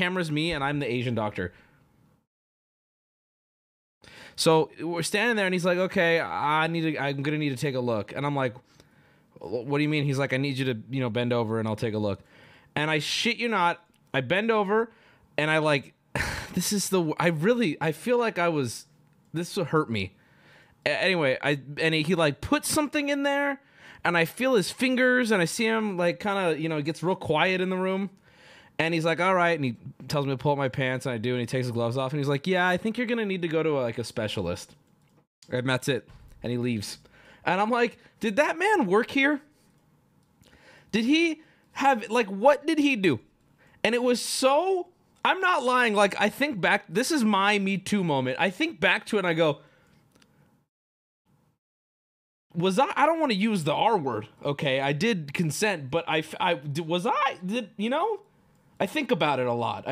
camera's me and I'm the Asian doctor. So we're standing there and he's like, okay, I'm going to need to take a look. And I'm like, what do you mean? He's like, I need you to, you know, bend over and I'll take a look. And I shit you not, I bend over and I like, this is the, I feel like I was, this hurt me. Anyway, he like put something in there and I feel his fingers and I see him like kind of, you know, it gets real quiet in the room. And he's like, all right. And he tells me to pull up my pants, and I do. And he takes his gloves off, and he's like, yeah, I think you're going to need to go to a specialist. And that's it. And he leaves. And I'm like, did that man work here? Did he have, like, what did he do? And it was so, I'm not lying. Like, I think back, this is my Me Too moment. I think back to it, and I go, I don't want to use the R word. Okay, I did consent, but I was I, did, you know? I think about it a lot.